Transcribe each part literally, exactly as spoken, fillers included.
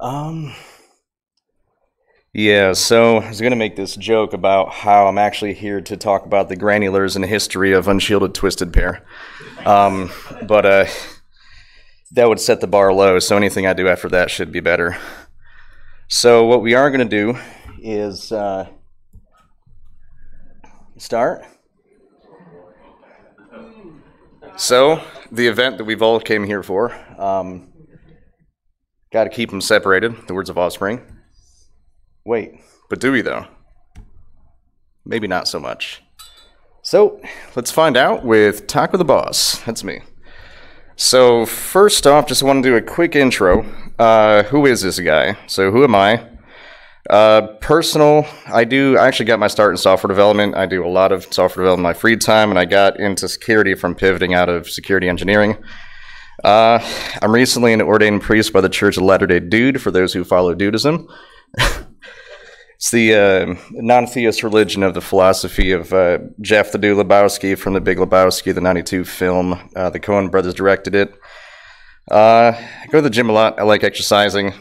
Um, yeah, so I was going to make this joke about how I'm actually here to talk about the granulars and history of unshielded twisted pair. Um, but uh, that would set the bar low, so anything I do after that should be better. So what we are going to do is uh, start. So the event that we've all came here for, um, got to keep them separated, the words of Offspring. Wait, but do we though? Maybe not so much. So let's find out with Taco the Boss. That's me. So first off, just want to do a quick intro. Uh, who is this guy? So who am I? Uh, personal, I do, I actually got my start in software development. I do a lot of software development in my free time, and I got into security from pivoting out of security engineering. Uh, I'm recently an ordained priest by the Church of Latter-day Dude, for those who follow Dudism. It's the uh, non-theist religion of the philosophy of uh, Jeff the Dude Lebowski from The Big Lebowski, the ninety-two film. Uh, the Coen Brothers directed it. Uh, I go to the gym a lot. I like exercising.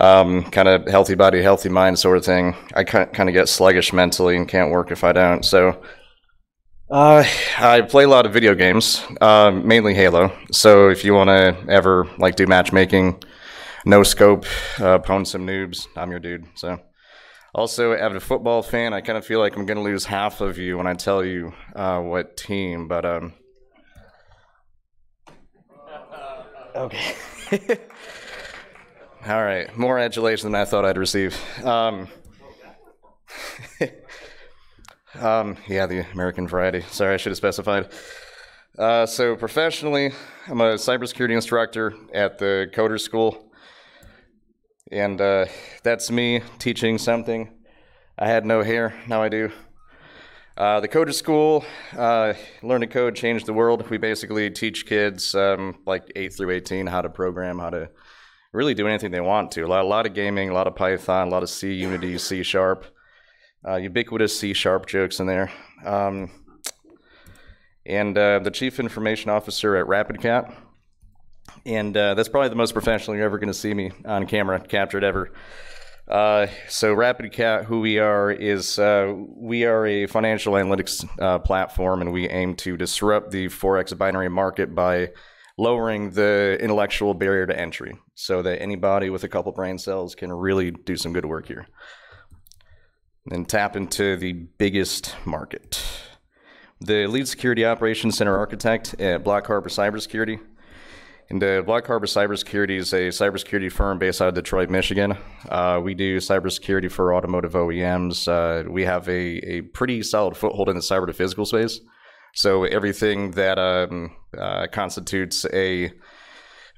Um, kind of healthy body, healthy mind sort of thing. I kind of get sluggish mentally and can't work if I don't. So uh, I play a lot of video games, uh, mainly Halo. So if you want to ever like do matchmaking, no scope, uh, pwn some noobs, I'm your dude. So also, as a football fan, I kind of feel like I'm going to lose half of you when I tell you uh, what team. But um, okay. All right, more adulation than I thought I'd receive. Um, um, yeah, the American variety. Sorry, I should have specified. Uh, so professionally, I'm a cybersecurity instructor at the Coder School. And uh, that's me teaching something. I had no hair, now I do. Uh, the Coder School, uh, learn to code, change the world. We basically teach kids um, like eight through eighteen how to program, how to really do anything they want to. A lot, a lot of gaming, a lot of Python, a lot of C, Unity, C Sharp, uh, ubiquitous C Sharp jokes in there. Um, and uh, the Chief Information Officer at RapidCat. And uh, that's probably the most professional you're ever going to see me on camera, captured ever. Uh, so RapidCat, who we are, is uh, we are a financial analytics uh, platform, and we aim to disrupt the Forex binary market by lowering the intellectual barrier to entry so that anybody with a couple brain cells can really do some good work here and tap into the biggest market. The lead security operations center architect at Block Harbor Cybersecurity. And uh, Block Harbor Cybersecurity is a cybersecurity firm based out of Detroit, Michigan. Uh, we do cybersecurity for automotive O E Ms. Uh, we have a, a pretty solid foothold in the cyber to physical space. So everything that um, uh, constitutes a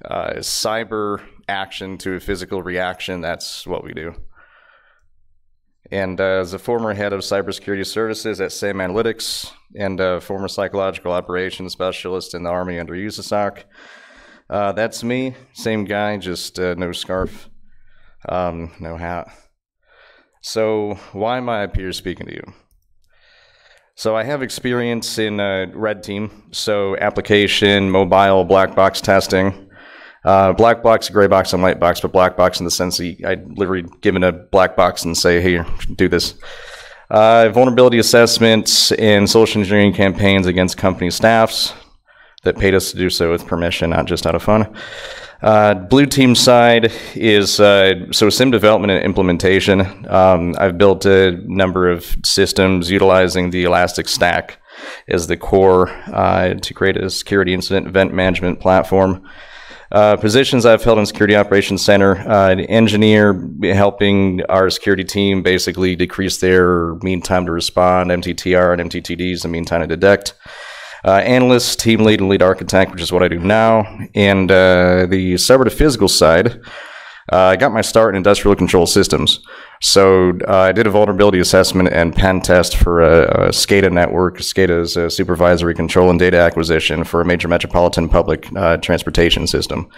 uh, cyber action to a physical reaction, that's what we do. And uh, as a former head of cybersecurity services at Sam Analytics and a former psychological operations specialist in the Army under U S A S O C, uh, that's me, same guy, just uh, no scarf, um, no hat. So why am I up here speaking to you? So I have experience in uh, red team, so application, mobile, black box testing. Uh, black box, gray box, and light box, but black box in the sense that I'd literally give it a black box and say, hey, do this. Uh, vulnerability assessments and social engineering campaigns against company staffs that paid us to do so with permission, not just out of fun. Uh, blue team side is, uh, so SIM development and implementation. Um, I've built a number of systems utilizing the Elastic Stack as the core uh, to create a security incident event management platform. Uh, positions I've held in Security Operations Center, uh, an engineer helping our security team basically decrease their mean time to respond, M T T R and M T T Ds, the mean time to detect. Uh, analyst, team lead, and lead architect, which is what I do now. And uh, the cyber to physical side, uh, I got my start in industrial control systems. So uh, I did a vulnerability assessment and pen test for a, a SCADA network. SCADA is a supervisory control and data acquisition for a major metropolitan public uh, transportation system.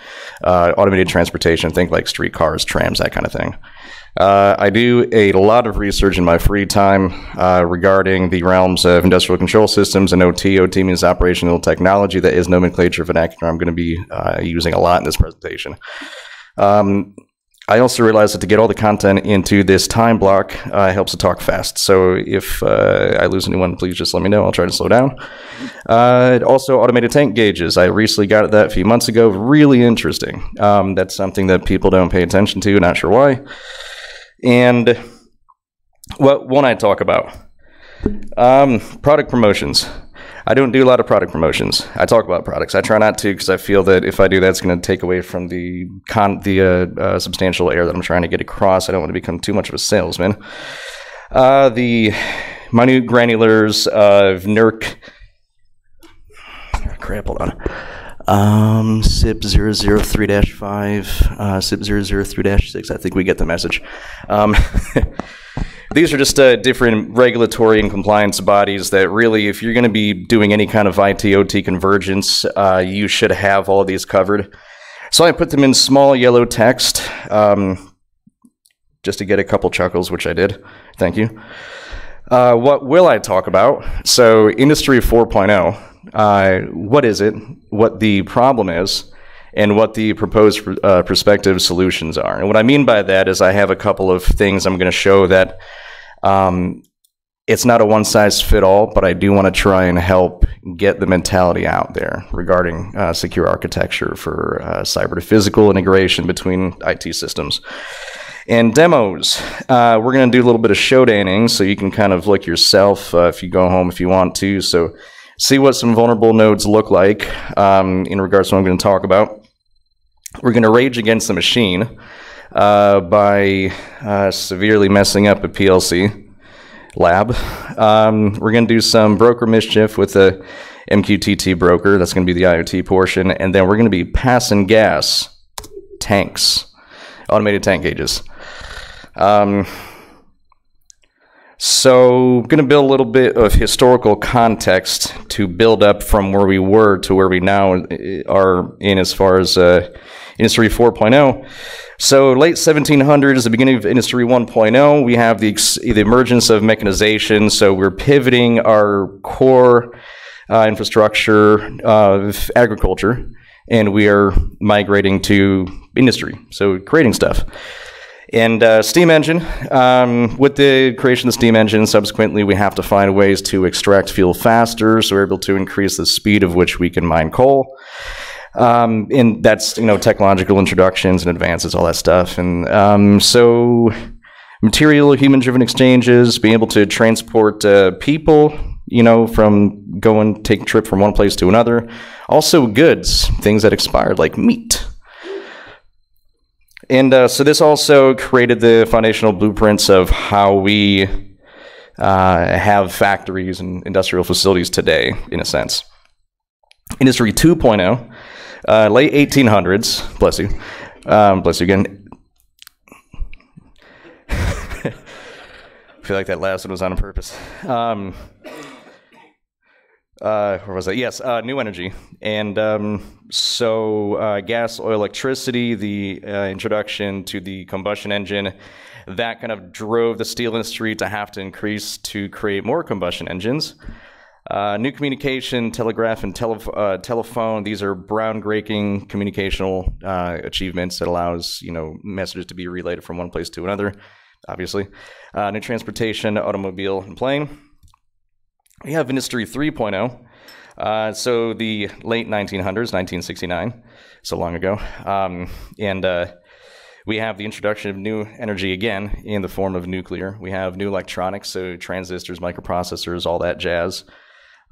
Uh, automated transportation, think like streetcars, trams, that kind of thing. Uh, I do a lot of research in my free time uh, regarding the realms of industrial control systems and O T. O T means operational technology. That is nomenclature vernacular I'm going to be uh, using a lot in this presentation. Um, I also realized that to get all the content into this time block uh, helps to talk fast. So if uh, I lose anyone, please just let me know. I'll try to slow down. Uh, also, automated tank gauges. I recently got that a few months ago. Really interesting. Um, that's something that people don't pay attention to. Not sure why. And what won't I talk about? Um, product promotions. I don't do a lot of product promotions. I talk about products. I try not to because I feel that if I do that, it's going to take away from the con the uh, uh, substantial air that I'm trying to get across. I don't want to become too much of a salesman. Uh, the minute granulars of NERC. Oh, crap, hold on. Um, C I P zero zero three dash five, uh, C I P zero zero three dash six. I think we get the message. Um, These are just uh, different regulatory and compliance bodies that really, if you're going to be doing any kind of I T O T convergence, uh, you should have all of these covered. So I put them in small yellow text, um, just to get a couple chuckles, which I did. Thank you. Uh, what will I talk about? So Industry four point oh, uh, what is it, what the problem is, and what the proposed uh, prospective solutions are. And what I mean by that is I have a couple of things I'm going to show that um, it's not a one-size-fit-all, but I do want to try and help get the mentality out there regarding uh, secure architecture for uh, cyber-to-physical integration between I T systems. And demos. Uh, we're going to do a little bit of showdanning, so you can kind of look yourself uh, if you go home if you want to. So see what some vulnerable nodes look like um, in regards to what I'm going to talk about. We're going to rage against the machine uh, by uh, severely messing up a P L C lab. Um, we're going to do some broker mischief with the M Q T T broker. That's going to be the I O T portion. And then we're going to be passing gas tanks, automated tank gauges. Um, so I'm going to build a little bit of historical context to build up from where we were to where we now are in as far as uh, Industry four point oh. So late seventeen hundreds, the beginning of Industry one point oh, we have the, the emergence of mechanization. So we're pivoting our core uh, infrastructure of agriculture, and we are migrating to industry, so creating stuff. And uh, steam engine, um, with the creation of the steam engine, subsequently we have to find ways to extract fuel faster, so we're able to increase the speed of which we can mine coal. Um, and that's, you know, technological introductions and advances, all that stuff. And um, so material, human-driven exchanges, being able to transport uh, people, you know, from going, take a trip from one place to another. Also goods, things that expired, like meat. And uh, so this also created the foundational blueprints of how we uh, have factories and industrial facilities today, in a sense. Industry two point oh, uh, late eighteen hundreds, bless you, um, bless you again. I feel like that last one was on purpose. Um, Uh, where was that? Yes, uh, new energy. And um, so uh, gas, oil, electricity, the uh, introduction to the combustion engine, that kind of drove the steel industry to have to increase to create more combustion engines. Uh, new communication, telegraph, and tele uh, telephone, these are groundbreaking communicational uh, achievements that allows, you know, messages to be relayed from one place to another, obviously. Uh, new transportation, automobile, and plane. We have Industry three point oh, uh, so the late nineteen hundreds, nineteen sixty-nine, so long ago, um, and uh, we have the introduction of new energy again in the form of nuclear. We have new electronics, so transistors, microprocessors, all that jazz.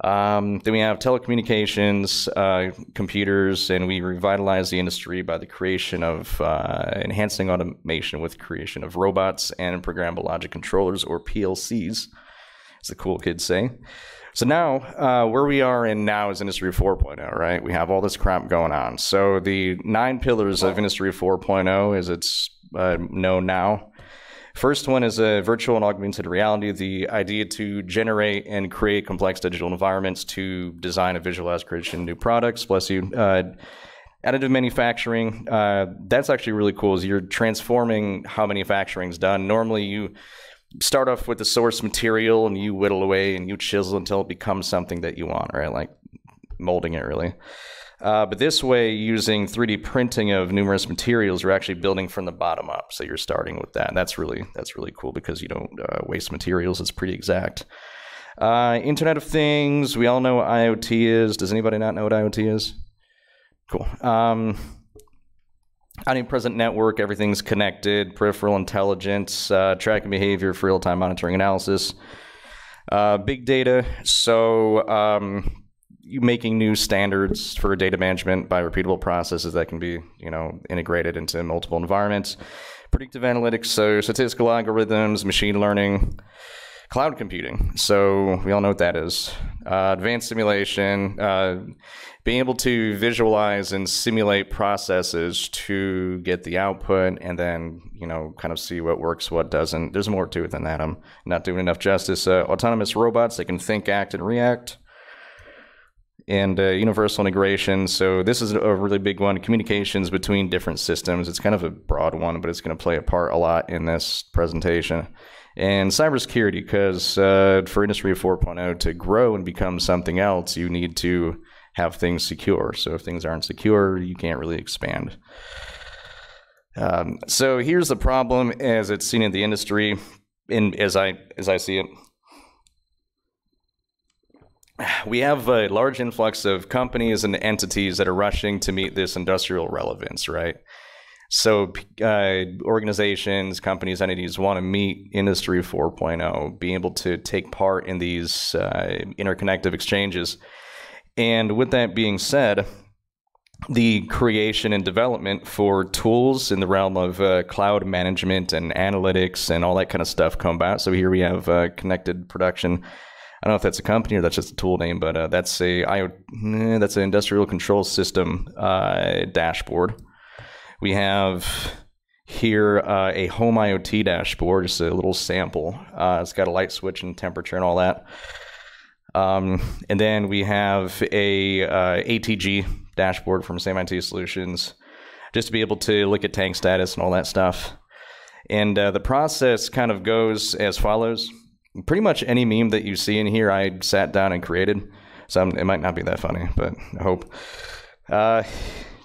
Um, then we have telecommunications, uh, computers, and we revitalize the industry by the creation of uh, enhancing automation with creation of robots and programmable logic controllers, or P L Cs. As the cool kids say. So now, uh, where we are in now is Industry four point oh, right? We have all this crap going on. So the nine pillars of Industry four point oh as it's uh, known now. First one is a virtual and augmented reality, the idea to generate and create complex digital environments to design a visualized creation of new products, bless you. Uh, additive manufacturing, uh, that's actually really cool, is you're transforming how manufacturing is done. Normally you start off with the source material and you whittle away and you chisel until it becomes something that you want, right? Like molding it, really. Uh, but this way, using three D printing of numerous materials, you're actually building from the bottom up. So you're starting with that. And that's really that's really cool because you don't uh, waste materials. It's pretty exact. Uh, Internet of Things. We all know what IoT is. Does anybody not know what IoT is? Cool. Um, Omnipresent network. Everything's connected. Peripheral intelligence. Uh, tracking behavior for real-time monitoring analysis. Uh, big data. So. Um, making new standards for data management by repeatable processes that can be, you know, integrated into multiple environments. Predictive analytics, so statistical algorithms, machine learning, cloud computing. So we all know what that is. Uh, advanced simulation, uh, being able to visualize and simulate processes to get the output and then, you know, kind of see what works, what doesn't. There's more to it than that. I'm not doing enough justice. Uh, autonomous robots that can think, act, and react. And uh, universal integration. So this is a really big one. Communications between different systems. It's kind of a broad one, but it's going to play a part a lot in this presentation. And cybersecurity, because uh, for Industry four point oh to grow and become something else, you need to have things secure. So if things aren't secure, you can't really expand. Um, so here's the problem as it's seen in the industry, and as I as I see it. We have a large influx of companies and entities that are rushing to meet this industrial relevance, right? So uh, organizations, companies, entities want to meet Industry four point oh, be able to take part in these uh, interconnective exchanges. And with that being said, the creation and development for tools in the realm of uh, cloud management and analytics and all that kind of stuff come about. So here we have uh, connected production. I don't know if that's a company or that's just a tool name, but uh, that's a I O, that's an industrial control system uh, dashboard. We have here uh, a home I O T dashboard, just a little sample. Uh, it's got a light switch and temperature and all that. Um, and then we have a uh, A T G dashboard from Sam Analytics Solutions, just to be able to look at tank status and all that stuff. And uh, the process kind of goes as follows. Pretty much any meme that you see in here, I sat down and created. So I'm, it might not be that funny, but I hope. Uh,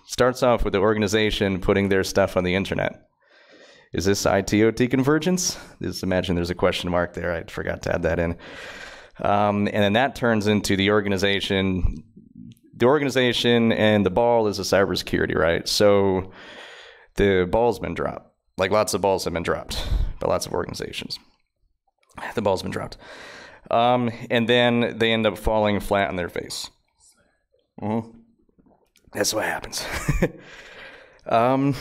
starts off with the organization putting their stuff on the internet. Is this I T O T convergence? Just imagine there's a question mark there. I forgot to add that in. Um, and then that turns into the organization. The organization and the ball is the cybersecurity, right? So the ball's been dropped. Like lots of balls have been dropped by lots of organizations. The ball's been dropped. Um, and then they end up falling flat on their face. Mm-hmm. That's what happens. um,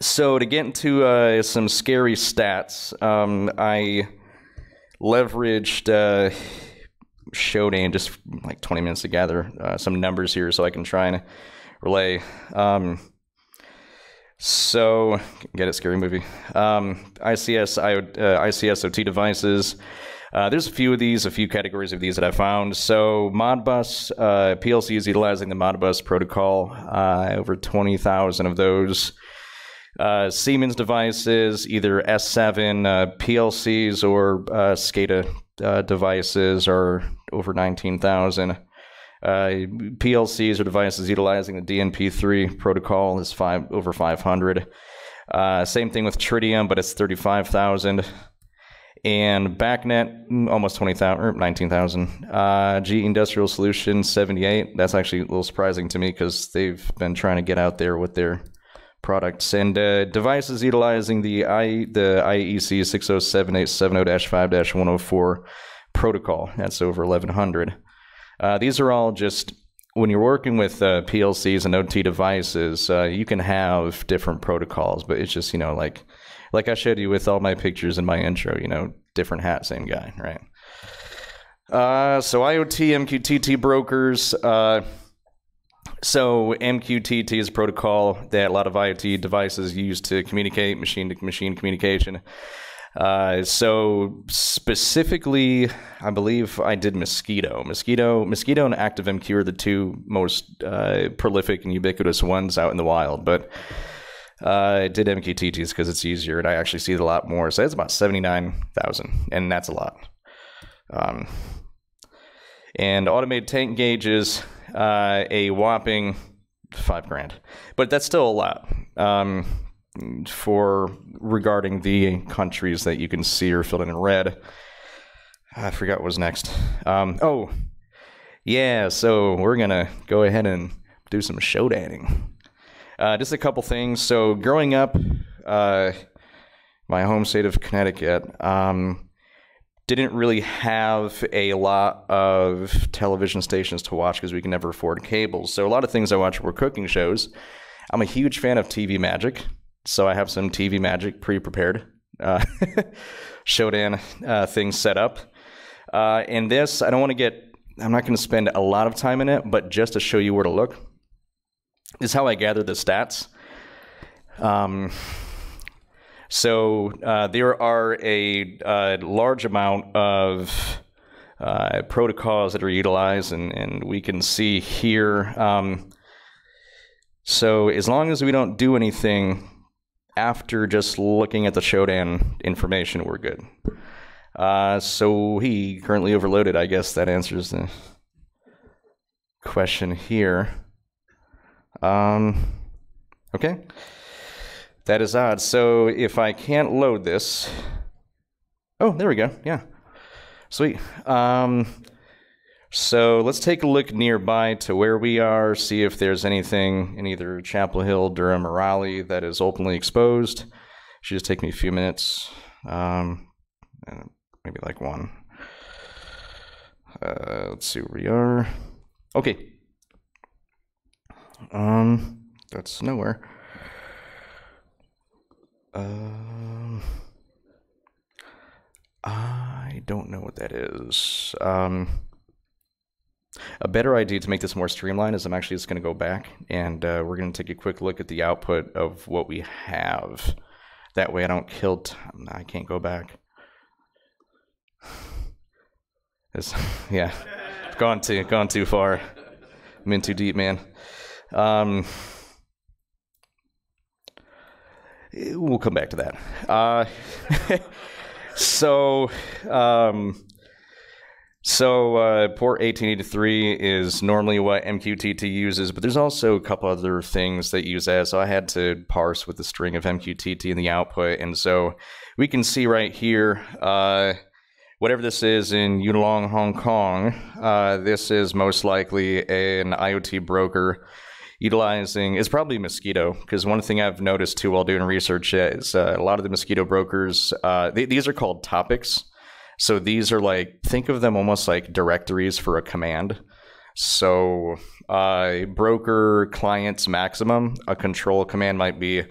so to get into uh, some scary stats, um, I leveraged uh, Shodan just like twenty minutes to gather uh, some numbers here so I can try and relay. Um, So, get it, scary movie. Um, I C S, I O, uh, I C S O T devices. Uh, there's a few of these, a few categories of these that I found. So, Modbus, uh, P L C is utilizing the Modbus protocol. Uh, over twenty thousand of those. Uh, Siemens devices, either S seven uh, P L Cs or uh, SCADA uh, devices are over nineteen thousand. Uh, P L Cs or devices utilizing the D N P three protocol is five over five hundred. Uh, same thing with Tridium, but it's thirty-five thousand. And BACnet, almost twenty thousand, or nineteen thousand. Uh, G E Industrial Solutions, seventy-eight. That's actually a little surprising to me because they've been trying to get out there with their products. And uh, devices utilizing the, I, the I E C six oh seven eight seven oh dash five dash one oh four protocol. That's over eleven hundred. Uh, these are all just, when you're working with uh, P L Cs and O T devices, uh, you can have different protocols, but it's just, you know, like like I showed you with all my pictures in my intro, you know, different hat, same guy, right? Uh, so I O T, M Q T T brokers. Uh, so M Q T T is a protocol that a lot of I O T devices use to communicate, machine-to-machine communication. Uh, so specifically, I believe I did Mosquitto. Mosquitto, Mosquitto and ActiveMQ are the two most uh, prolific and ubiquitous ones out in the wild, but uh, I did M Q T Ts because it's easier, and I actually see it a lot more. So that's about seventy-nine thousand, and that's a lot. Um, and automated tank gauges, uh, a whopping five grand, but that's still a lot um, for regarding the countries that you can see are filled in in red. I forgot what was next. Um, oh, yeah, so we're gonna go ahead and do some show-dating. Uh, just a couple things. So growing up, uh, my home state of Connecticut, um, didn't really have a lot of television stations to watch because we can never afford cables. So a lot of things I watched were cooking shows. I'm a huge fan of T V Magic, so I have some T V Magic pre-prepared. Uh, Shodan uh, things set up. Uh, and this, I don't want to get, I'm not going to spend a lot of time in it, but just to show you where to look, is how I gather the stats. Um, So uh, there are a, a large amount of uh, protocols that are utilized, and, and we can see here. Um, so as long as we don't do anything after just looking at the Shodan information, we're good. Uh, so he currently overloaded. I guess that answers the question here. Um, okay. That is odd. So if I can't load this, oh, there we go. Yeah, sweet. Um, so let's take a look nearby to where we are, see if there's anything in either Chapel Hill, Durham, or Raleigh that is openly exposed. It should just take me a few minutes, um, maybe like one. Uh, let's see where we are. Okay. Um, that's nowhere. Um, I don't know what that is. Um, a better idea to make this more streamlined is I'm actually just going to go back and uh, we're going to take a quick look at the output of what we have. That way I don't kill time. I can't go back. This, yeah, I've gone too, gone too far. I'm in too deep, man. Um... We'll come back to that. Uh, so, um, so uh, port eighteen eighty-three is normally what M Q T T uses, but there's also a couple other things that use that. So I had to parse with the string of M Q T T in the output, and so we can see right here, uh, whatever this is in Yulong, Hong Kong, uh, this is most likely an IoT broker. Utilizing is probably Mosquitto, because one thing I've noticed too while doing research is uh, a lot of the Mosquitto brokers, uh, they, these are called topics. So these are like, think of them almost like directories for a command. So uh, broker clients maximum, a control command might be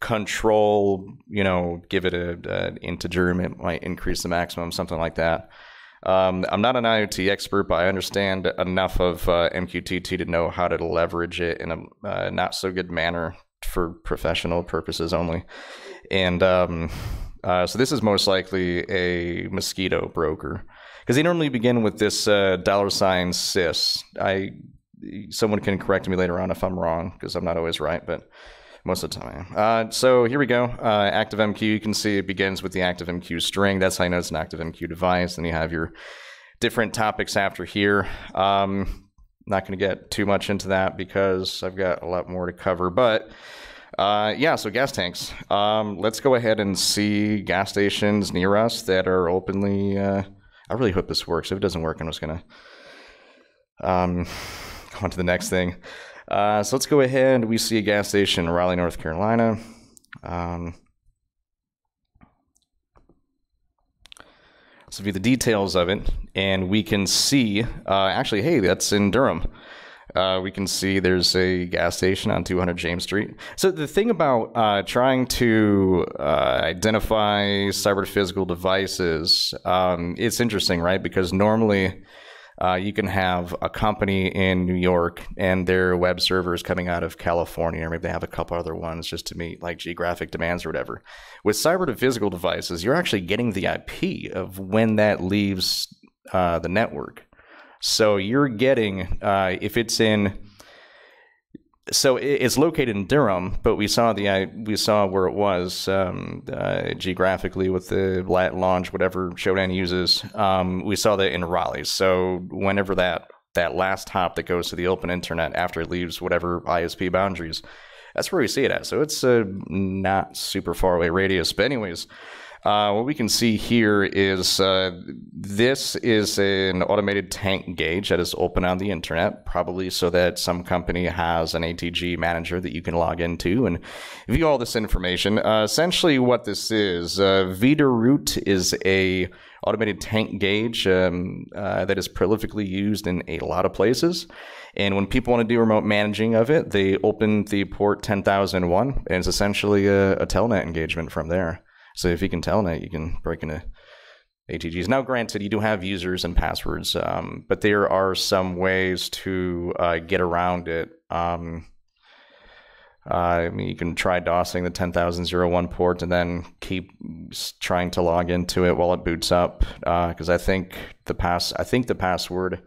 control, you know, give it an integer, and it might increase the maximum, something like that. Um, I'm not an IoT expert, but I understand enough of uh, M Q T T to know how to leverage it in a uh, not so good manner for professional purposes only. And um, uh, so this is most likely a Mosquitto broker, because they normally begin with this uh, dollar sign sys. I someone can correct me later on if I'm wrong, because I'm not always right, but most of the time I am. Uh, so here we go. Uh, ActiveMQ, you can see it begins with the ActiveMQ string. That's how you know it's an ActiveMQ device. Then you have your different topics after here. Um, not going to get too much into that because I've got a lot more to cover. But uh, yeah, so gas tanks. Um, let's go ahead and see gas stations near us that are openly... Uh, I really hope this works. If it doesn't work, I'm just going to um, go on to the next thing. Uh, so let's go ahead. We see a gas station in Raleigh, North Carolina. Um, let's view the details of it, and we can see, uh, actually, hey, that's in Durham. Uh, we can see there's a gas station on two hundred James Street. So the thing about uh, trying to uh, identify cyber-physical devices, um, it's interesting, right? Because normally... Uh, you can have a company in New York and their web server is coming out of California, or maybe they have a couple other ones just to meet like geographic demands or whatever. With cyber to physical devices, you're actually getting the I P of when that leaves uh, the network. So you're getting, uh, if it's in, so it's located in Durham, but we saw the we saw where it was um, uh, geographically with the launch, whatever Shodan uses. Um, we saw that in Raleigh. So whenever that that last hop that goes to the open internet after it leaves whatever I S P boundaries. That's where we see it at. So it's a not super far away radius. But anyways, uh, what we can see here is uh, this is an automated tank gauge that is open on the internet, probably so that some company has an A T G manager that you can log into and view all this information. Uh, essentially what this is, uh, VitaRoot is a automated tank gauge um, uh, that is prolifically used in a lot of places. And when people want to do remote managing of it, they open the port ten thousand one, and it's essentially a, a telnet engagement from there. So if you can telnet, you can break into A T Gs. Now, granted, you do have users and passwords, um, but there are some ways to uh, get around it. Um, Uh, I mean, you can try DOSing the ten thousand one port and then keep trying to log into it while it boots up, because uh, I think the pass, I think the password,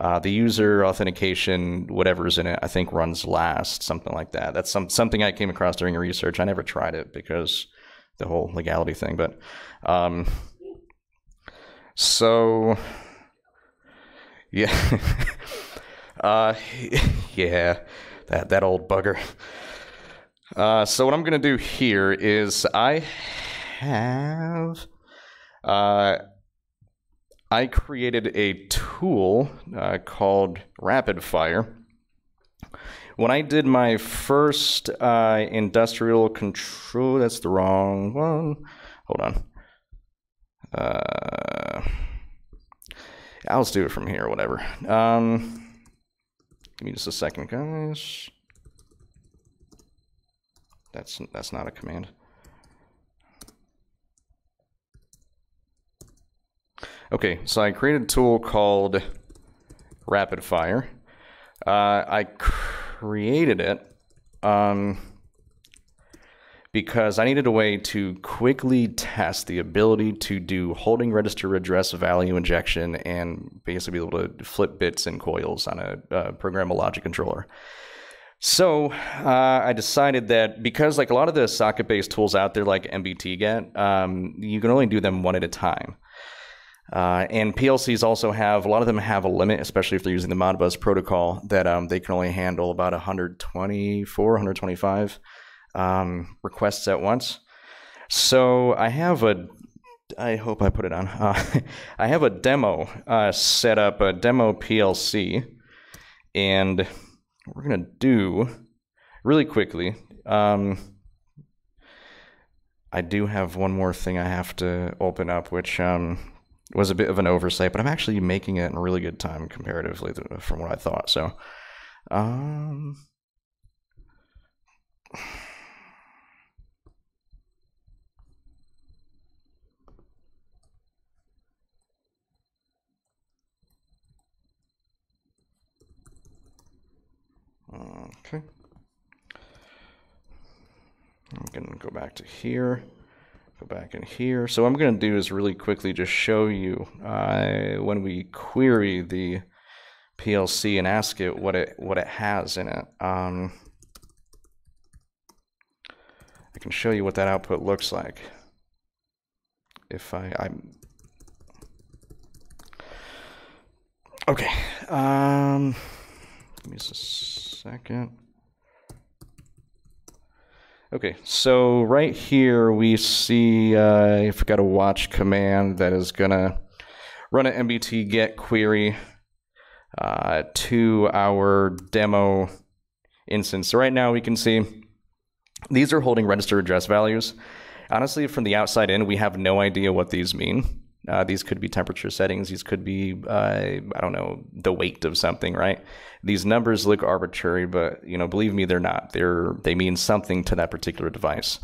uh, the user authentication, whatever's in it, I think runs last, something like that. That's some something I came across during research. I never tried it because the whole legality thing, but um, so yeah, uh, yeah. That, that old bugger. Uh, so what I'm going to do here is I have... Uh, I created a tool uh, called RapidFire. When I did my first uh, industrial control... That's the wrong one. Hold on. Uh, I'll just do it from here, whatever. Um... Give me just a second, guys. That's that's not a command. Okay, so I created a tool called RapidFire. Uh, I created it um, because I needed a way to quickly test the ability to do holding register address value injection and basically be able to flip bits and coils on a uh, programmable logic controller. So uh, I decided that because like a lot of the socket-based tools out there like M B T get, um, you can only do them one at a time. Uh, and P L Cs also have, a lot of them have a limit, especially if they're using the Modbus protocol, that um, they can only handle about one twenty-four, one twenty-five Um, requests at once. So I have a, I hope I put it on, uh, I have a demo uh, set up, a demo P L C, and we're going to do, really quickly, um, I do have one more thing I have to open up, which um, was a bit of an oversight, but I'm actually making it in really good time comparatively from what I thought, so. Um, Okay, I'm going to go back to here, go back in here. So what I'm going to do is really quickly just show you uh, when we query the P L C and ask it what it what it has in it. Um, I can show you what that output looks like. If I, I'm okay. Um, give me a second. Okay, so right here we see uh, I forgot a watch command that is gonna run an M B T get query uh, to our demo instance. So right now we can see these are holding register address values. Honestly, from the outside in, we have no idea what these mean. Uh, these could be temperature settings. These could be, uh, I don't know, the weight of something, right? These numbers look arbitrary, but you know, believe me, they're not. They're they mean something to that particular device.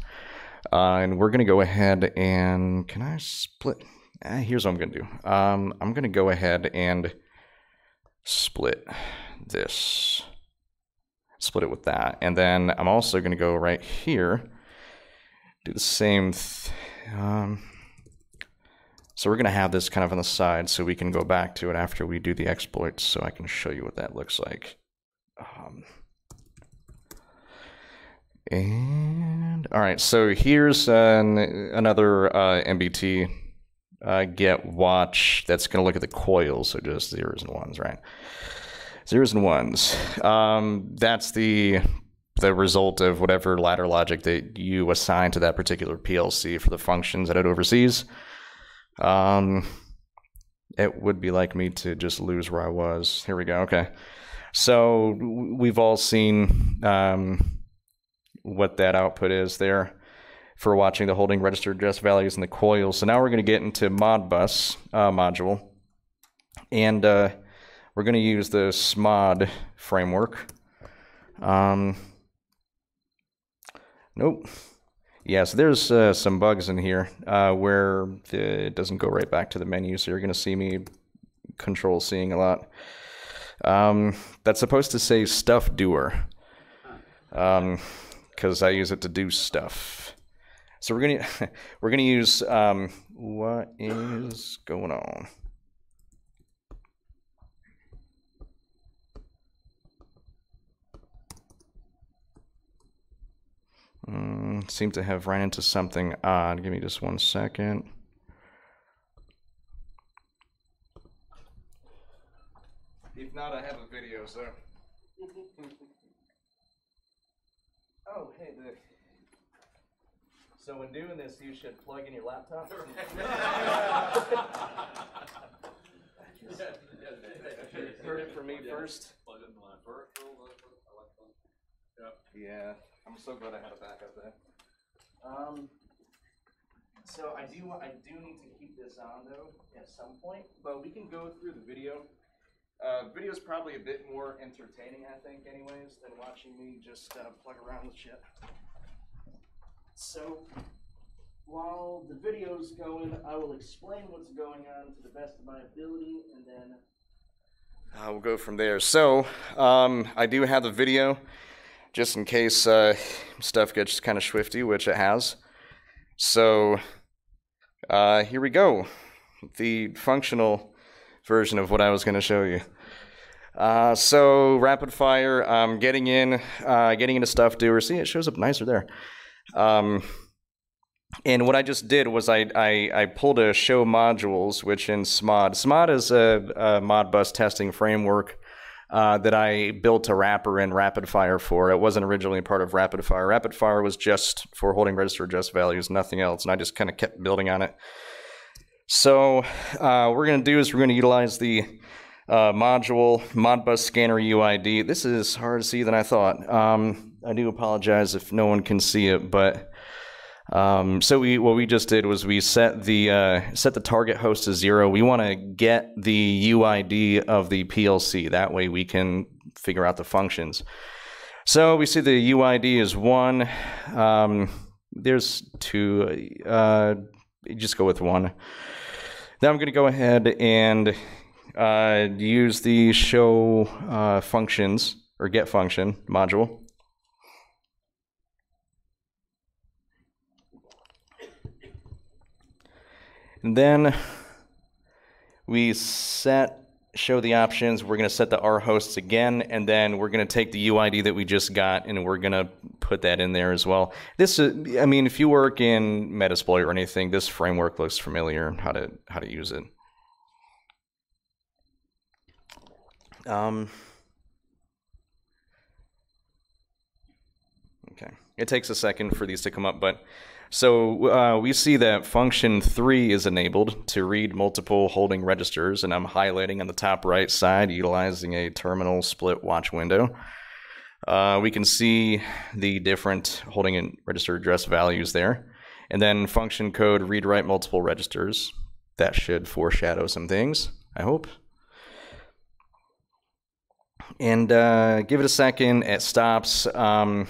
Uh, and we're going to go ahead and can I split? Eh, here's what I'm going to do. Um, I'm going to go ahead and split this. Split it with that, and then I'm also going to go right here. Do the same. Th um, So we're going to have this kind of on the side so we can go back to it after we do the exploits so I can show you what that looks like. Um, and all right, so here's an, another uh, M B T uh, get watch, that's going to look at the coils, so just zeros and ones, right? Zeros and ones. Um, that's the the result of whatever ladder logic that you assign to that particular P L C for the functions that it oversees. Um, it would be like me to just lose where I was. Here we go. Okay. So we've all seen um, what that output is there for watching the holding register address values and the coils. So now we're going to get into Modbus uh, module, and uh, we're going to use the S M O D framework. Um, nope. Yeah, so there's uh, some bugs in here uh, where the, it doesn't go right back to the menu, so you're going to see me control seeing a lot. Um, that's supposed to say stuff doer, um, because I use it to do stuff. So we're going to we're going to use um, what is going on. Mm, seem to have run into something odd. Give me just one second. If not, I have a video, so. Oh, hey, the... So when doing this, you should plug in your laptop. Just, you heard it from me first. Plug in the laptop. Yeah. I'm so glad I had a backup there. Um, so I do I do need to keep this on though at some point, but we can go through the video. Uh, video is probably a bit more entertaining, I think, anyways, than watching me just uh, plug around with shit. So while the video's going, I will explain what's going on to the best of my ability, and then uh, we'll go from there. So um, I do have the video, just in case uh, stuff gets kind of swifty, which it has. So uh, here we go. The functional version of what I was going to show you. Uh, so RapidFire, um, getting in, uh, getting into stuff doer. See, it shows up nicer there. Um, and what I just did was I, I, I pulled a show modules, which in S M O D. S M O D is a, a Modbus testing framework Uh, that I built a wrapper in RapidFire for. It wasn't originally part of RapidFire. RapidFire was just for holding register address values, nothing else, and I just kind of kept building on it. So uh, what we're going to do is we're going to utilize the uh, module Modbus Scanner U I D. This is harder to see than I thought. Um, I do apologize if no one can see it, but um, so we what we just did was we set the uh, set the target host to zero. We want to get the U I D of the P L C. That way we can figure out the functions. So we see the U I D is one. Um, there's two. Uh, just go with one. Then I'm going to go ahead and uh, use the show uh, functions or get function module. And then we set, show the options, we're going to set the R hosts again, and then we're going to take the U I D that we just got and we're going to put that in there as well. This is, I mean, if you work in Metasploit or anything, this framework looks familiar, how to, how to use it. Um, okay, it takes a second for these to come up, but so uh, we see that function three is enabled to read multiple holding registers, and I'm highlighting on the top right side utilizing a terminal split watch window. Uh, we can see the different holding and register address values there. And then function code read write multiple registers. That should foreshadow some things, I hope. And uh, give it a second, it stops. Um,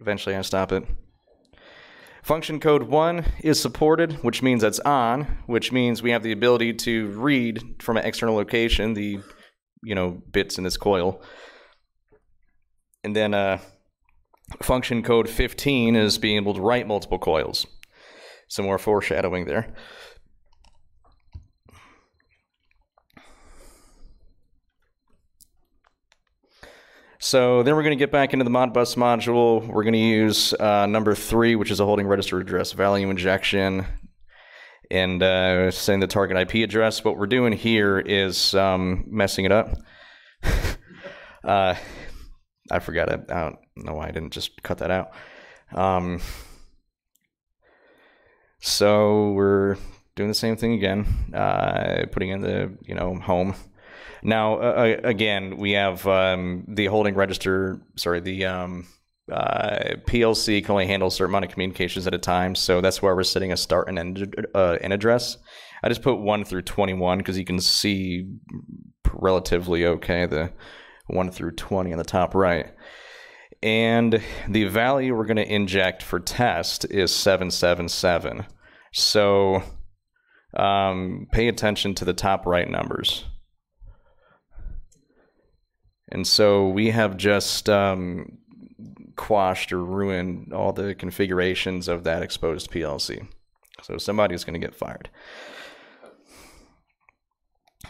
eventually I stop it. Function code one is supported, which means that's on, which means we have the ability to read from an external location the, you know, bits in this coil. And then uh, function code fifteen is being able to write multiple coils. Some more foreshadowing there. So then we're going to get back into the Modbus module. We're going to use uh, number three, which is a holding register address value injection. and uh, send the target I P address. What we're doing here is um, messing it up. uh, I forgot it. I don't know why I didn't just cut that out. Um, so we're doing the same thing again, uh, putting in the, you know, home. Now, uh, again, we have um, the holding register, sorry, the um, uh, P L C can only handle a certain amount of communications at a time, so that's why we're setting a start and end, uh, end address. I just put one through twenty-one because you can see relatively okay the one through twenty on the top right. And the value we're going to inject for test is seven seven seven. So um, pay attention to the top right numbers. And so we have just um, quashed or ruined all the configurations of that exposed P L C. So somebody's going to get fired.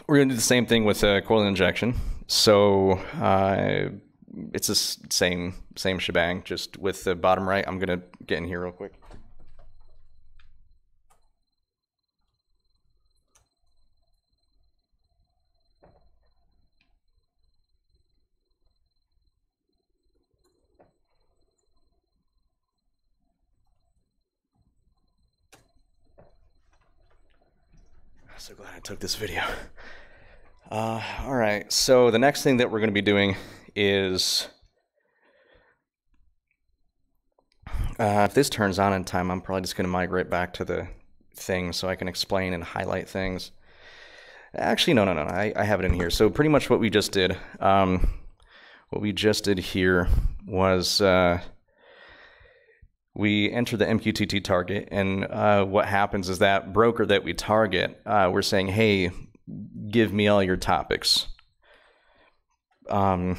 We're going to do the same thing with uh, coil injection. So uh, it's the same same shebang, just with the bottom right. I'm going to get in here real quick. So glad I took this video. Uh, all right, so the next thing that we're going to be doing is, uh, if this turns on in time, I'm probably just going to migrate back to the thing so I can explain and highlight things. Actually, no, no, no, I, I have it in here. So pretty much what we just did, um, what we just did here was uh, we enter the M Q T T target, and uh, what happens is that broker that we target, uh, we're saying, hey, give me all your topics. Um,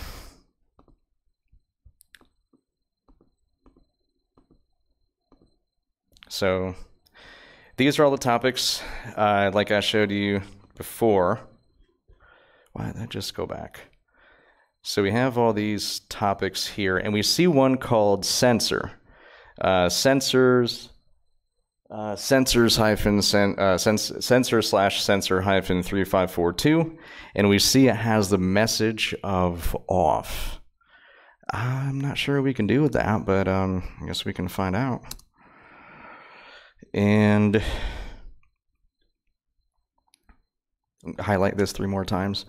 so these are all the topics, uh, like I showed you before. Why did I just go back? So we have all these topics here, and we see one called sensor. Uh, sensors, uh, sensors hyphen sen, uh, sens sensor slash sensor hyphen three five four two, and we see it has the message of off. I'm not sure we can do with that, but um, I guess we can find out. And highlight this three more times.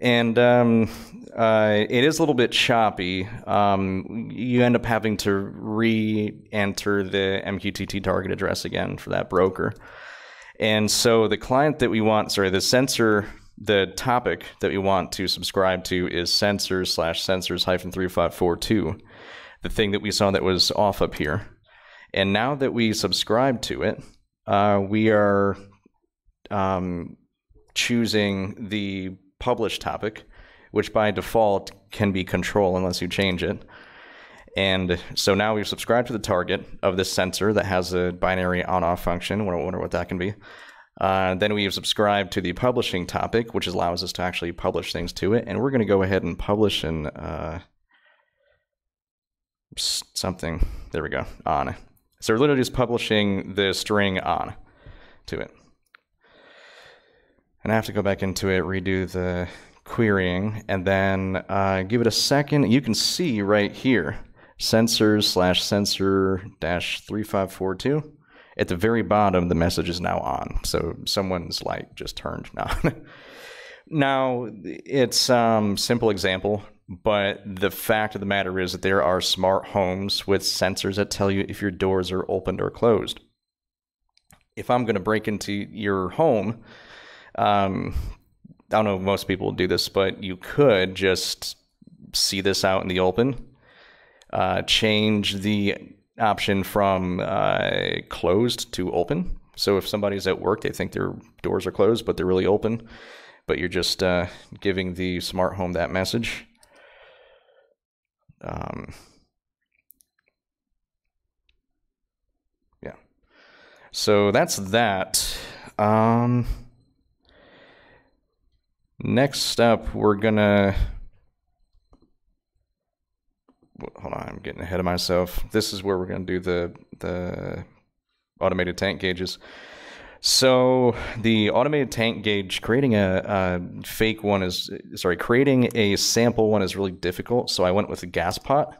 And um, uh, it is a little bit choppy. Um, you end up having to re-enter the M Q T T target address again for that broker. And so the client that we want, sorry, the sensor, the topic that we want to subscribe to is sensors slash sensors hyphen three five four two, the thing that we saw that was off up here. And now that we subscribe to it, uh, we are um, choosing the publish topic, which by default can be control unless you change it. And so now we've subscribed to the target of this sensor that has a binary on-off function. I wonder what that can be. Uh, then we've subscribed to the publishing topic, which allows us to actually publish things to it. And we're going to go ahead and publish in uh, something. There we go. On. So we're literally just publishing the string on to it. And I have to go back into it, redo the querying, and then uh, give it a second. You can see right here, sensors slash sensor dash three five four two. At the very bottom, the message is now on. So someone's light just turned on. Now, it's a um, simple example, but the fact of the matter is that there are smart homes with sensors that tell you if your doors are opened or closed. If I'm going to break into your home, Um, I don't know if most people do this, but you could just see this out in the open, uh, change the option from uh, closed to open. So if somebody's at work, they think their doors are closed, but they're really open, but you're just uh, giving the smart home that message. Um, yeah. So that's that. Um... Next up, we're gonna, hold on, I'm getting ahead of myself. This is where we're gonna do the, the automated tank gauges. So the automated tank gauge, creating a, a fake one is, sorry, creating a sample one is really difficult. So I went with a Gaspot.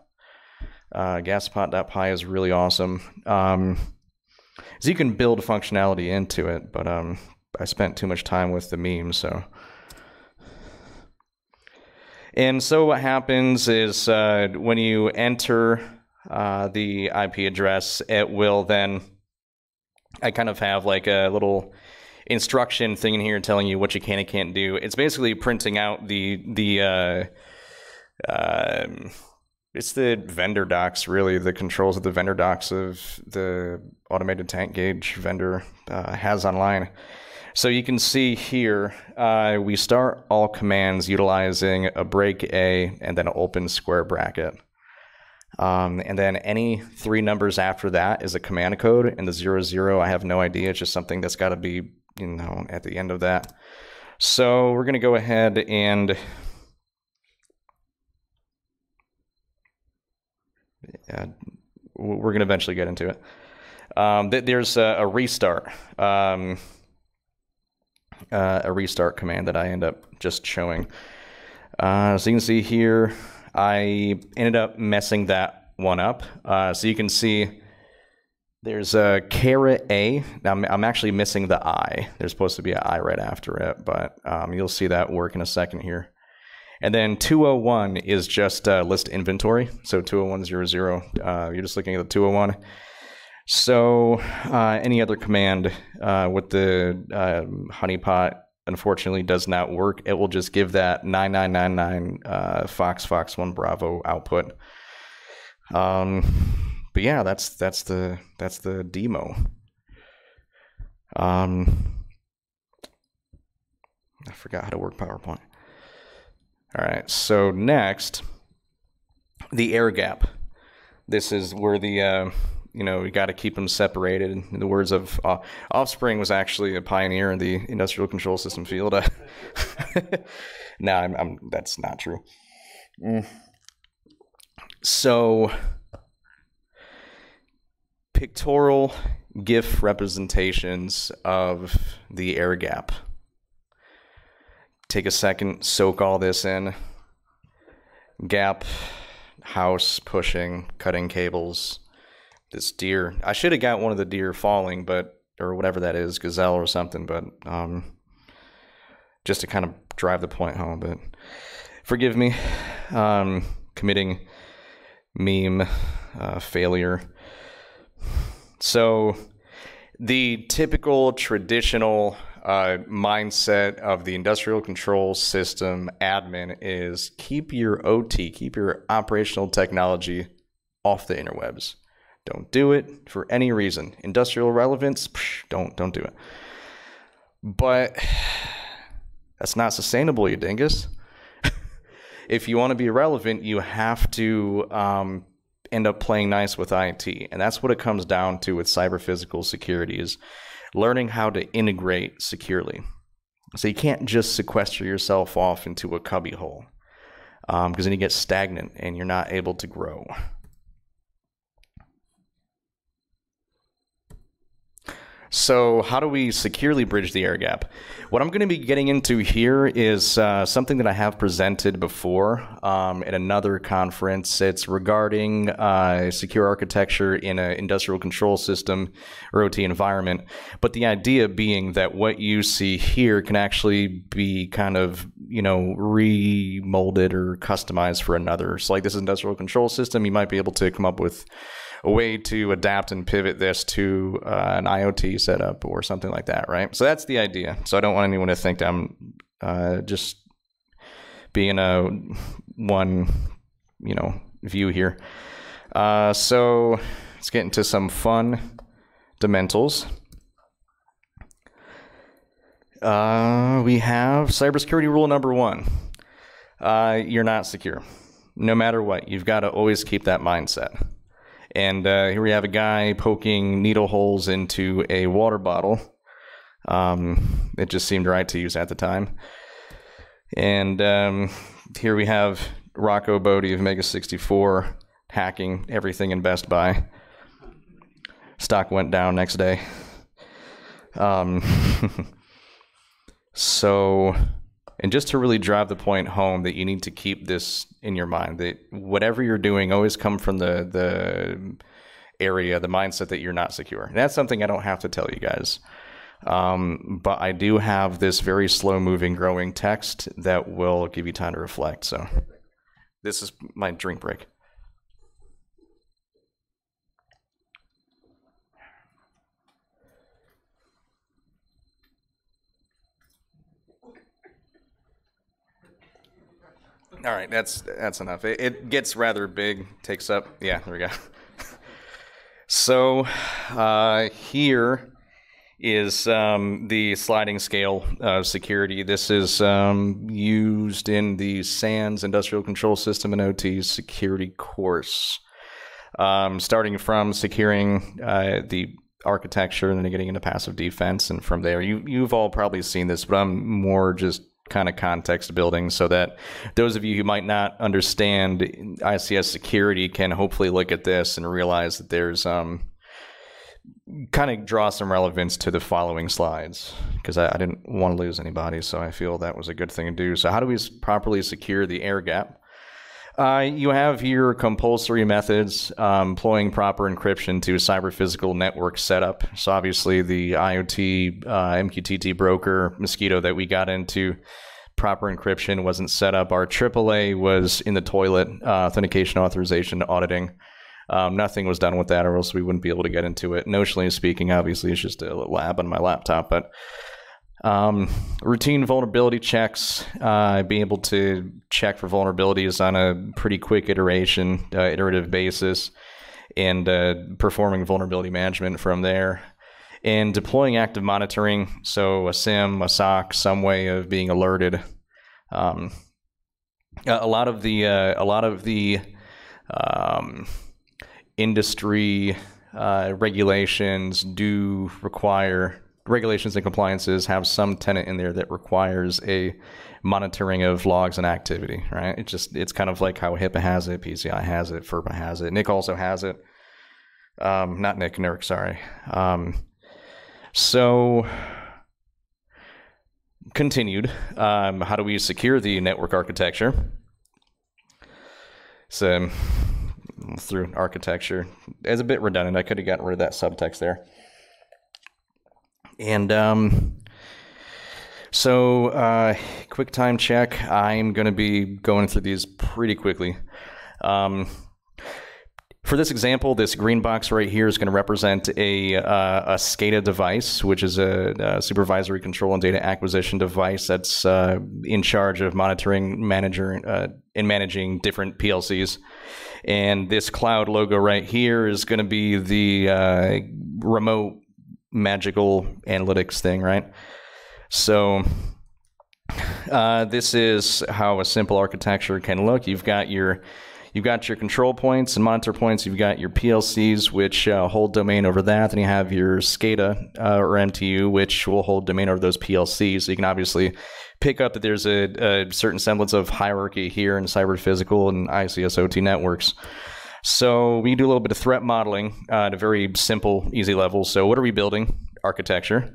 Uh, Gaspot.py is really awesome. Um, so you can build functionality into it, but um, I spent too much time with the meme, so. And so what happens is uh, when you enter uh, the I P address, it will then, I kind of have like a little instruction thing in here telling you what you can and can't do. It's basically printing out the the uh, uh, it's the vendor docs, really, the controls of the vendor docs of the automated tank gauge vendor uh, has online. So you can see here uh, we start all commands utilizing a break A and then an open square bracket. Um, and then any three numbers after that is a command code, and the zero zero, I have no idea. It's just something that's got to be, you know, at the end of that. So we're going to go ahead and uh, we're going to eventually get into it. Um, th there's a, a restart, um, uh, a restart command that I end up just showing. Uh, so you can see here, I ended up messing that one up. Uh, so you can see there's a caret A. Now I'm, I'm actually missing the I. There's supposed to be an I right after it, but um, you'll see that work in a second here. And then two oh one is just uh, list inventory. So two oh one zero zero, uh, you're just looking at the two oh one. So uh, any other command uh, with the uh, honeypot, unfortunately, does not work. It will just give that nine nine nine nine uh, Fox Fox One Bravo output. Um, but yeah, that's that's the that's the demo. Um, I forgot how to work PowerPoint. All right, so next, the air gap. This is where the uh, you know, we got to keep them separated. In the words of uh, Offspring, was actually a pioneer in the industrial control system field. Uh, no, I'm, I'm, that's not true. Mm. So, pictorial GIF representations of the air gap. Take a second, soak all this in. Gap, house pushing, cutting cables. This deer, I should have got one of the deer falling, but, or whatever that is, gazelle or something, but um, just to kind of drive the point home, but forgive me, um, committing meme uh, failure. So the typical traditional uh, mindset of the industrial control system admin is keep your O T, keep your operational technology off the interwebs. Don't do it for any reason. Industrial relevance, psh, don't don't do it. But that's not sustainable, you dingus. If you want to be relevant, you have to um, end up playing nice with I T, and that's what it comes down to with cyber physical security: is learning how to integrate securely. So you can't just sequester yourself off into a cubbyhole, because um, then you get stagnant and you're not able to grow. So how do we securely bridge the air gap? What I'm going to be getting into here is uh, something that I have presented before um, at another conference. It's regarding uh, secure architecture in an industrial control system or O T environment. But the idea being that what you see here can actually be kind of, you know, remolded or customized for another. So like this industrial control system, you might be able to come up with a way to adapt and pivot this to uh, an I O T setup or something like that, right? So that's the idea. So I don't want anyone to think that I'm uh, just being a one, you know, view here. Uh, so let's get into some fun fundamentals. Uh, we have cybersecurity rule number one. Uh, you're not secure. No matter what, you've got to always keep that mindset. And uh, here we have a guy poking needle holes into a water bottle. Um, it just seemed right to use at the time. And um, here we have Rocco Bodie of Mega sixty-four hacking everything in Best Buy. Stock went down next day. Um, so, and just to really drive the point home that you need to keep this in your mind, that whatever you're doing, always come from the, the area, the mindset that you're not secure. And that's something I don't have to tell you guys. Um, but I do have this very slow moving, growing text that will give you time to reflect. So this is my drink break. All right, that's that's enough. It, it gets rather big, takes up, yeah, there we go. So uh, here is um, the sliding scale of security. This is um, used in the SANS Industrial Control System and O T security course, um, starting from securing uh, the architecture and then getting into passive defense. And from there, you, you've all probably seen this, but I'm more just kind of context building so that those of you who might not understand I C S security can hopefully look at this and realize that there's um, kind of draw some relevance to the following slides, because I, I didn't want to lose anybody, so I feel that was a good thing to do. So how do we properly secure the air gap? Uh, you have your compulsory methods, um, employing proper encryption to cyber physical network setup. So obviously the I O T, uh, M Q T T broker, Mosquitto that we got into, proper encryption wasn't set up. Our triple A was in the toilet, uh, authentication, authorization, auditing. Um, nothing was done with that, or else we wouldn't be able to get into it. Notionally speaking, obviously it's just a lab on my laptop, but Um, routine vulnerability checks, uh, being able to check for vulnerabilities on a pretty quick iteration, uh, iterative basis, and uh, performing vulnerability management from there. And deploying active monitoring, so a SIM, a SOC, some way of being alerted. Um, a lot of the, uh, a lot of the um, industry uh, regulations do require regulations and compliances have some tenant in there that requires a monitoring of logs and activity, right? It's just, it's kind of like how HIPAA has it, P C I has it, FERPA has it, N I C also has it. Um, not N I C, NERC, sorry. Um, so, continued, um, how do we secure the network architecture? So, through architecture, it's a bit redundant. I could have gotten rid of that subtext there. And um, so uh, quick time check. I'm going to be going through these pretty quickly. Um, for this example, this green box right here is going to represent a, uh, a SCADA device, which is a, a supervisory control and data acquisition device that's uh, in charge of monitoring manager uh, and managing different P L Cs. And this cloud logo right here is going to be the uh, remote magical analytics thing, right? So uh, this is how a simple architecture can look. You've got your, you've got your control points and monitor points. You've got your P L Cs, which uh, hold domain over that. Then you have your SCADA uh, or M T U, which will hold domain over those P L Cs. So you can obviously pick up that there's a, a certain semblance of hierarchy here in cyber physical and I C S O T networks. So we do a little bit of threat modeling uh, at a very simple, easy level. So what are we building? Architecture.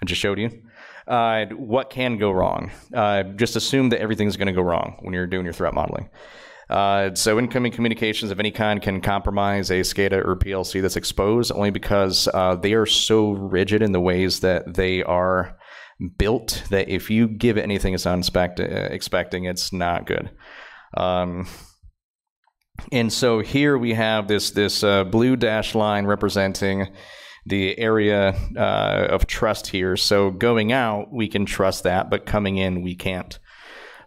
I just showed you. Uh, what can go wrong? Uh, just assume that everything's going to go wrong when you're doing your threat modeling. Uh, so incoming communications of any kind can compromise a SCADA or P L C that's exposed, only because uh, they are so rigid in the ways that they are built that if you give it anything it's not expect expecting, it's not good. Um, And so here we have this this uh, blue dashed line representing the area uh, of trust here. So going out, we can trust that, but coming in, we can't.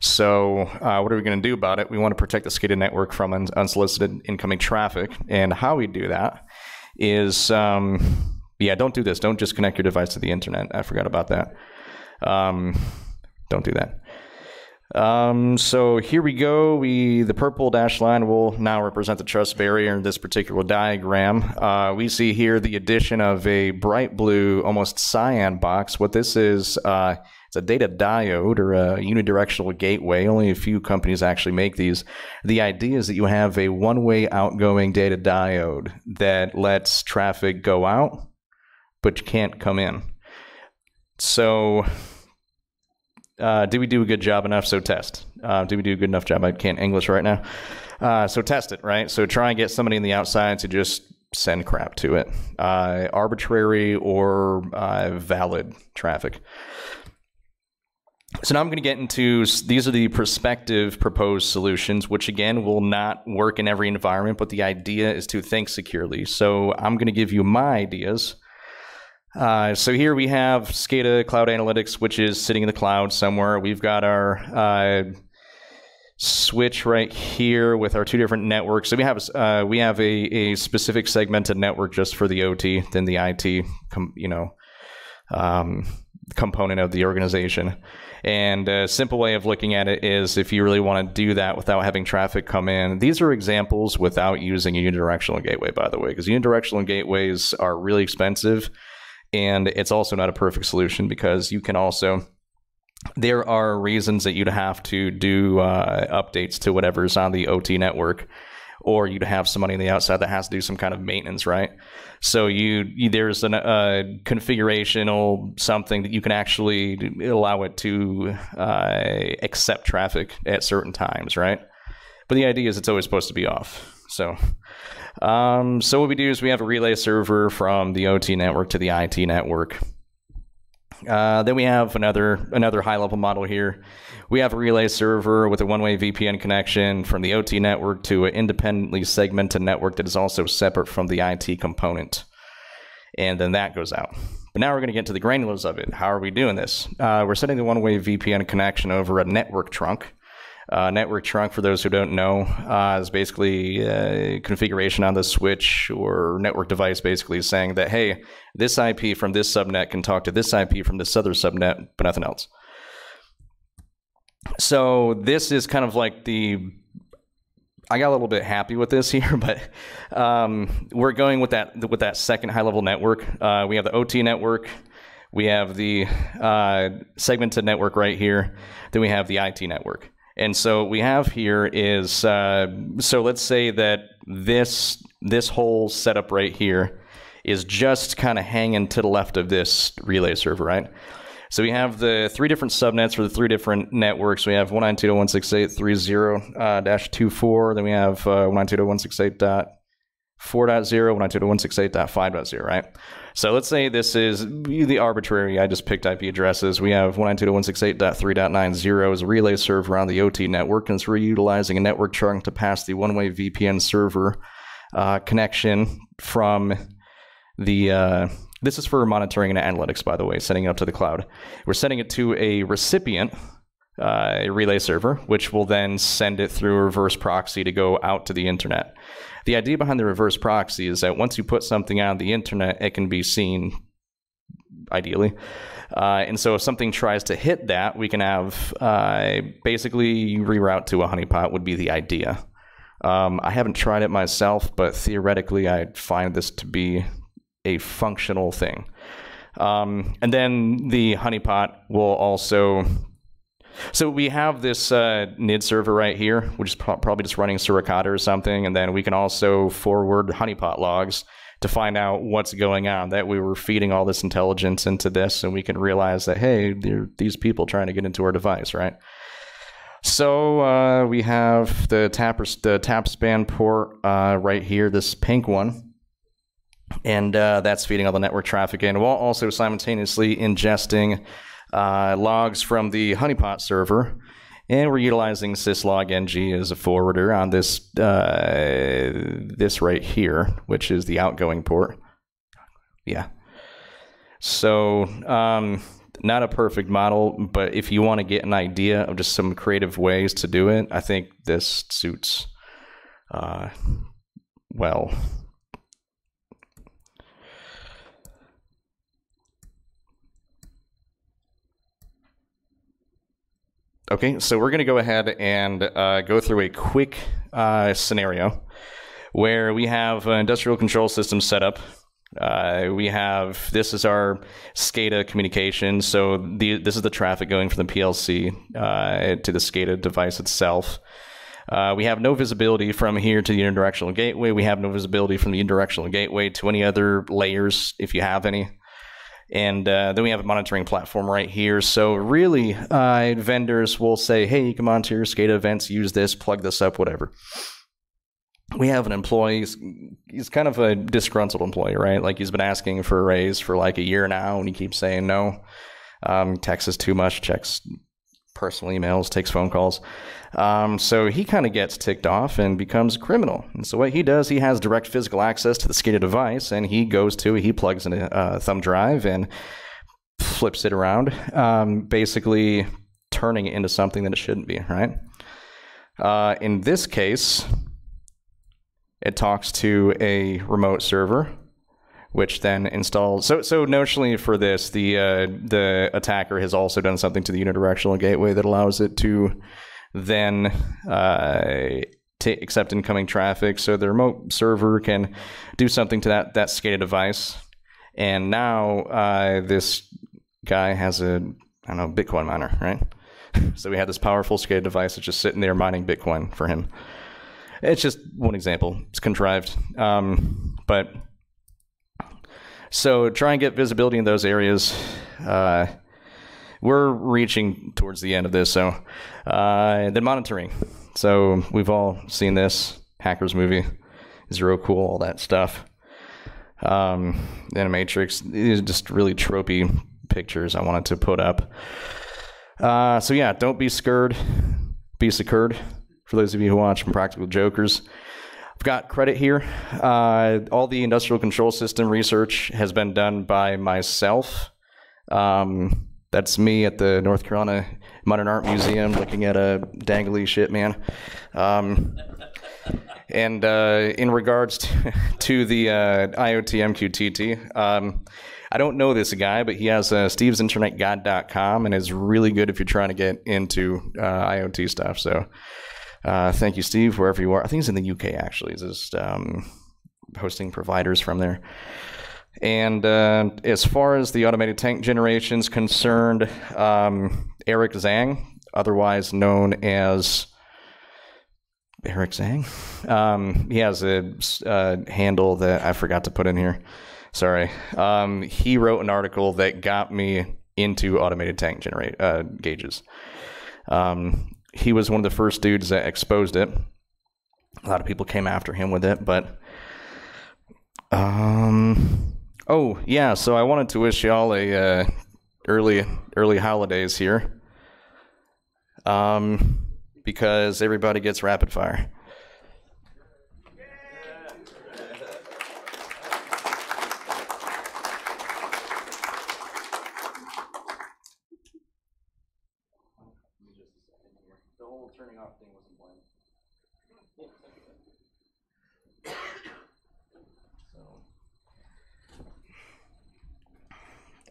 So uh, what are we going to do about it? We want to protect the SCADA network from un unsolicited incoming traffic. And how we do that is, um, yeah, don't do this. Don't just connect your device to the internet. I forgot about that. Um, don't do that. Um, so here we go. We, the purple dashed line will now represent the trust barrier in this particular diagram. Uh, we see here the addition of a bright blue, almost cyan box. What this is, uh, It's a data diode or a unidirectional gateway. Only a few companies actually make these. The idea is that you have a one-way outgoing data diode that lets traffic go out, but you can't come in. So uh, did we do a good job enough? So test. Uh, did we do a good enough job? I can't English right now. Uh, so test it, right? So try and get somebody on the outside to just send crap to it. Uh, arbitrary or uh, valid traffic. So now I'm going to get into, these are the prospective proposed solutions, which again will not work in every environment, but the idea is to think securely. So I'm going to give you my ideas. Uh, so here we have SCADA Cloud Analytics, which is sitting in the cloud somewhere. We've got our uh, switch right here with our two different networks. So we have uh, we have a, a specific segmented network just for the O T, then the I T, com you know, um, component of the organization. And a simple way of looking at it is if you really want to do that without having traffic come in, these are examples without using a unidirectional gateway, by the way, because unidirectional gateways are really expensive. And it's also not a perfect solution because you can also, there are reasons that you'd have to do uh, updates to whatever's on the O T network, or you'd have somebody on the outside that has to do some kind of maintenance, right? So you, you there's a uh, configurational something that you can actually allow it to uh, accept traffic at certain times, right? But the idea is it's always supposed to be off. So, um, so what we do is we have a relay server from the O T network to the I T network. Uh, then we have another another high-level model here. We have a relay server with a one-way V P N connection from the O T network to an independently segmented network that is also separate from the I T component. And then that goes out. But now we're going to get to the granulars of it. How are we doing this? Uh, we're setting the one-way V P N connection over a network trunk. Uh, network trunk, for those who don't know, uh, is basically uh, configuration on the switch or network device, basically saying that, hey, this I P from this subnet can talk to this I P from this other subnet, but nothing else. So this is kind of like the, I got a little bit happy with this here, but um, we're going with that, with that second high-level network. Uh, we have the O T network. We have the uh, segmented network right here. Then we have the I T network. And so what we have here is, uh, so let's say that this this whole setup right here is just kind of hanging to the left of this relay server, right? So we have the three different subnets for the three different networks. We have one ninety-two dot one sixty-eight dot thirty dash twenty-four, then we have uh, one ninety-two dot one sixty-eight dot four dot zero, one ninety-two dot one sixty-eight dot five dot zero, right? So let's say this is the arbitrary, I just picked I P addresses. We have one ninety-two dot one sixty-eight dot three dot ninety as a relay server on the O T network, and it's reutilizing a network trunk to pass the one-way V P N server uh, connection from the, uh, this is for monitoring and analytics, by the way, sending it up to the cloud. We're sending it to a recipient, uh, a relay server, which will then send it through a reverse proxy to go out to the internet. The idea behind the reverse proxy is that once you put something on the internet, it can be seen, ideally. Uh, and so if something tries to hit that, we can have uh, basically reroute to a honeypot would be the idea. Um, I haven't tried it myself, but theoretically, I find this to be a functional thing. Um, and then the honeypot will also... So we have this uh, N I D server right here, which is pro probably just running Suricata or something, and then we can also forward honeypot logs to find out what's going on, that we were feeding all this intelligence into this, and we can realize that, hey, there are these people trying to get into our device, right? So uh, we have the tap, the tap span port uh, right here, this pink one. And uh, that's feeding all the network traffic in, while also simultaneously ingesting Uh, logs from the honeypot server, and we're utilizing syslog N G as a forwarder on this uh, this right here, which is the outgoing port. Yeah. So um, not a perfect model, but if you want to get an idea of just some creative ways to do it, I think this suits uh, well. Okay, so we're going to go ahead and uh, go through a quick uh, scenario where we have an industrial control system set up. Uh, we have, this is our SCADA communication. So the, this is the traffic going from the P L C uh, to the SCADA device itself. Uh, we have no visibility from here to the interdirectional gateway. We have no visibility from the interdirectional gateway to any other layers, if you have any. And uh, then we have a monitoring platform right here. So really, uh, vendors will say, hey, you can monitor your SCADA events, use this, plug this up, whatever. We have an employee, he's, he's kind of a disgruntled employee, right? Like, he's been asking for a raise for like a year now, and he keeps saying no. Um, texts is too much, checks personal emails, takes phone calls. Um, so he kind of gets ticked off and becomes a criminal. And so what he does, he has direct physical access to the SCADA device, and he goes to, he plugs in a uh, thumb drive and flips it around, um, basically turning it into something that it shouldn't be, right? Uh, in this case, it talks to a remote server, which then installs. So, so notionally for this, the uh, the attacker has also done something to the unidirectional gateway that allows it to then uh, accept incoming traffic. So the remote server can do something to that that SCADA device, and now uh, this guy has a I don't know Bitcoin miner, right? So we have this powerful SCADA device that's just sitting there mining Bitcoin for him. It's just one example. It's contrived, um, but. So try and get visibility in those areas. Uh, we're reaching towards the end of this, so uh, then monitoring. So we've all seen this hackers movie, Zero Cool, all that stuff. Um, Animatrix. These are just really tropey pictures I wanted to put up. Uh, so yeah, don't be scared, be secured. For those of you who watch Practical Jokers. I've got credit here. Uh, all the industrial control system research has been done by myself. Um, that's me at the North Carolina Modern Art Museum looking at a dangly shit man. Um, and uh, in regards to, to the uh, I O T M Q T T, um, I don't know this guy, but he has uh, steves internet guide dot com and is really good if you're trying to get into uh, I O T stuff. So. Uh, thank you, Steve, wherever you are. I think it's in the U K, actually. It's just um, hosting providers from there. And uh, as far as the automated tank generation is concerned, um, Eric Zhang, otherwise known as Eric Zhang, um, he has a uh, handle that I forgot to put in here. Sorry. Um, he wrote an article that got me into automated tank generate uh, gauges. Um, He was one of the first dudes that exposed it. A lot of people came after him with it, but... Um, oh, yeah, so I wanted to wish y'all a uh, early, early holidays here. Um, because everybody gets rapid fire.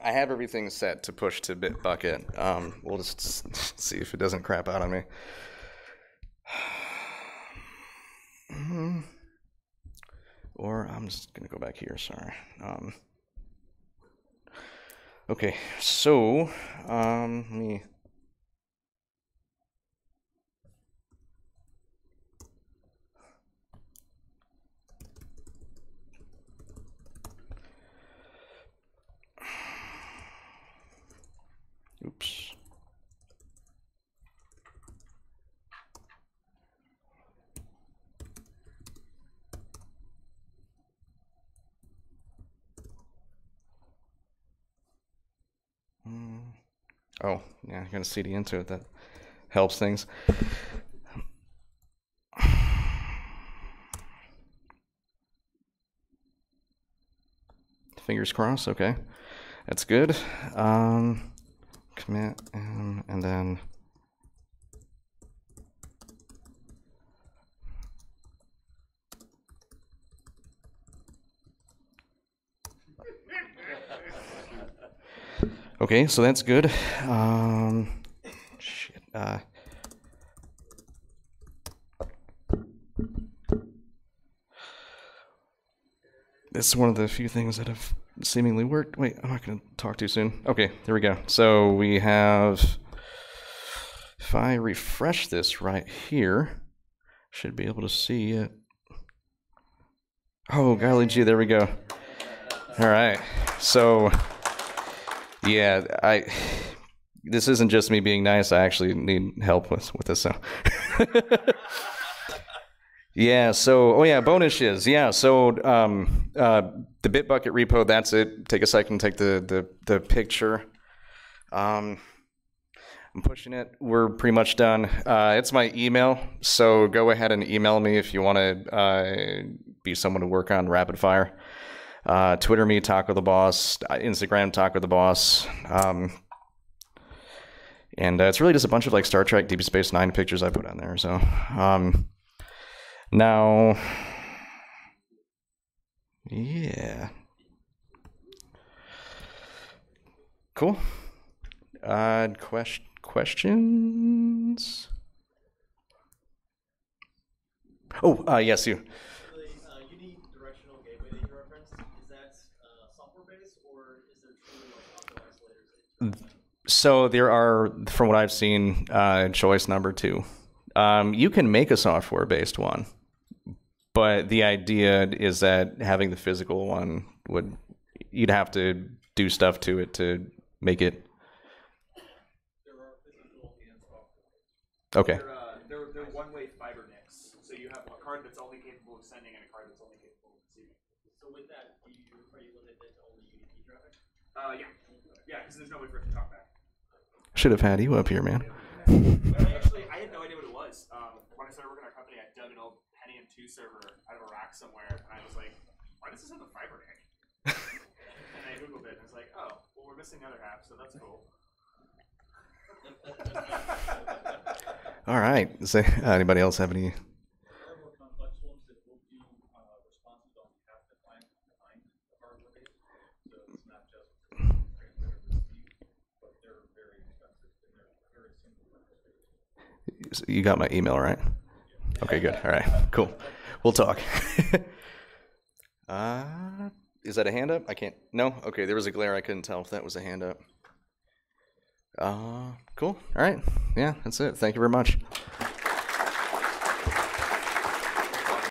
I have everything set to push to Bitbucket. Um, we'll just see if it doesn't crap out on me. Mm-hmm. Or I'm just going to go back here, sorry. Um, okay, so um, let me... Oops. Mm. Oh, yeah, I got a C D into it. That helps things. Fingers crossed. Okay, that's good. Um. Commit um, and then okay, so that's good. Um, shit. Uh, It's one of the few things that have seemingly worked. Wait, I'm not going to talk too soon. Okay, there we go. So we have, if I refresh this right here, should be able to see it. Oh, golly gee, there we go. All right. So, yeah, I... this isn't just me being nice. I actually need help with, with this. So. Yeah, so, oh yeah, bonus is, yeah, so um, uh, the Bitbucket repo, that's it. Take a second, take the, the, the picture. Um, I'm pushing it. We're pretty much done. Uh, it's my email, so go ahead and email me if you want to uh, be someone to work on RapidFire. Uh, Twitter me, Taco the Boss. Instagram, Taco the Boss. Um, and uh, it's really just a bunch of like Star Trek, Deep Space Nine pictures I put on there, so... Um, Now, yeah, cool. Uh, quest questions? Oh, uh, yes, you. The uh, unique directional gateway that you referenced, is that uh, software-based, or is there truly like software isolators? So there are, from what I've seen, uh, choice number two. Um, you can make a software-based one. But the idea is that having the physical one would, you'd have to do stuff to it to make it. There are physical and software. Okay. They're, uh, they're, they're one-way fiber NICs. So you have a card that's only capable of sending and a card that's only capable of receiving. So with that, do you, are you limited to only U D P traffic? Uh, yeah. Yeah, because there's no way for it to talk back. Should have had you up here, man. Actually, I had no idea what it was. Um, when I started working at our company, I dug an old Pentium two server out of a rack somewhere, and I was like, why does this have a fiber NIC? And I Googled it, and I was like, oh, well, we're missing the other half, so that's cool. All right. So, uh, anybody else have any? There are more complex ones that will be uh, responsive on behalf of the client behind the hardware base. So it's not just transmitter receive, but they're very expensive, and they're very simple. You got my email, right? Okay, good. All right, cool. We'll talk. uh, is that a hand up? I can't. No? Okay, there was a glare. I couldn't tell if that was a hand up. Uh, cool. All right. Yeah, that's it. Thank you very much.